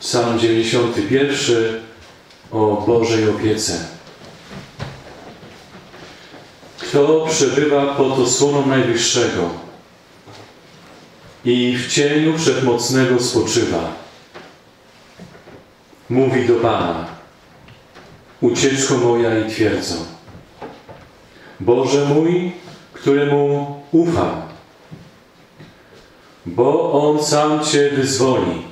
Psalm 91 o Bożej opiece. Kto przebywa pod osłoną Najwyższego i w cieniu Wszechmocnego spoczywa, mówi do Pana, ucieczko moja i twierdzą, Boże mój, któremu ufam, bo On sam Cię wyzwoli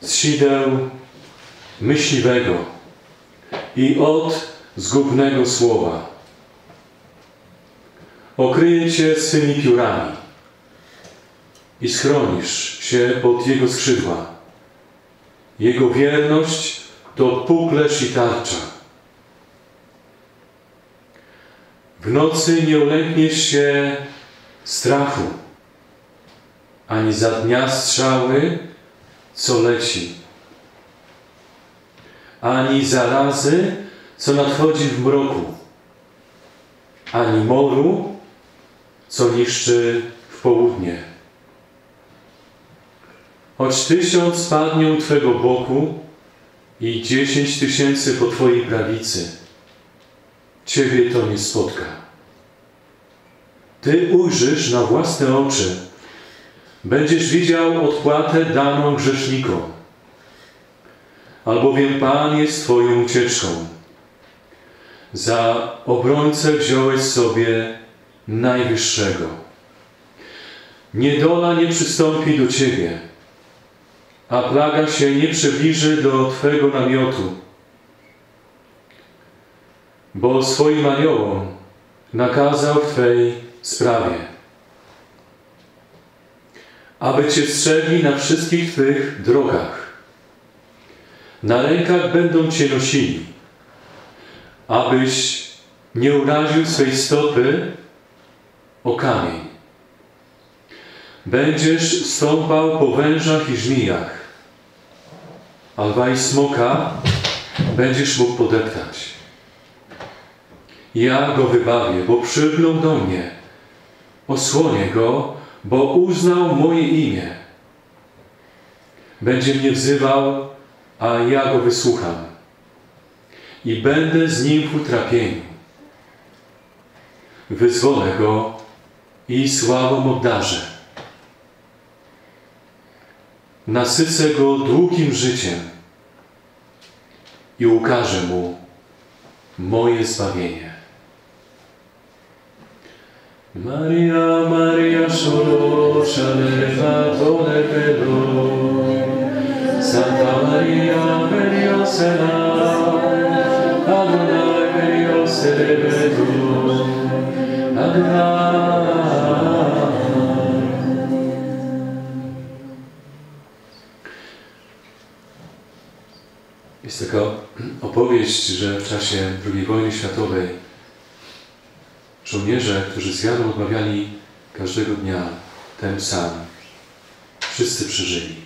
z sideł myśliwego i od zgubnego słowa. Okryje Cię swymi piórami i schronisz się pod Jego skrzydła. Jego wierność to puklerz i tarcza. W nocy nie ulękniesz się strachu, ani za dnia strzały, co leci, ani zarazy, co nadchodzi w mroku, ani moru, co niszczy w południe. Choć 1000 spadnie u Twego boku i 10 tysięcy po Twojej prawicy, Ciebie to nie spotka. Ty ujrzysz na własne oczy, będziesz widział odpłatę daną grzesznikom, albowiem Pan jest Twoją ucieczką. Za obrońcę wziąłeś sobie Najwyższego. Niedola nie przystąpi do Ciebie, a plaga się nie przybliży do Twego namiotu, bo swoim aniołom nakazał w Twej sprawie, aby Cię strzegli na wszystkich Twych drogach. Na rękach będą Cię nosili, abyś nie uraził swej stopy o kamień. Będziesz stąpał po wężach i żmijach, alba i smoka będziesz mógł podeptać. Ja go wybawię, bo przygnął do mnie. Osłonię go, bo uznał moje imię. Będzie mnie wzywał, a ja go wysłucham. I będę z nim w utrapieniu. Wyzwolę go i sławą obdarzę. Nasycę go długim życiem i ukażę mu moje zbawienie. Maria, Maria, solo Shaleva, dole pedo, Santa Maria, periosela, Adonai, periosele pedo, Adonai. Jest taka opowieść, że w czasie II wojny światowej żołnierze, którzy zjadł, odmawiali każdego dnia ten sam. Wszyscy przeżyli.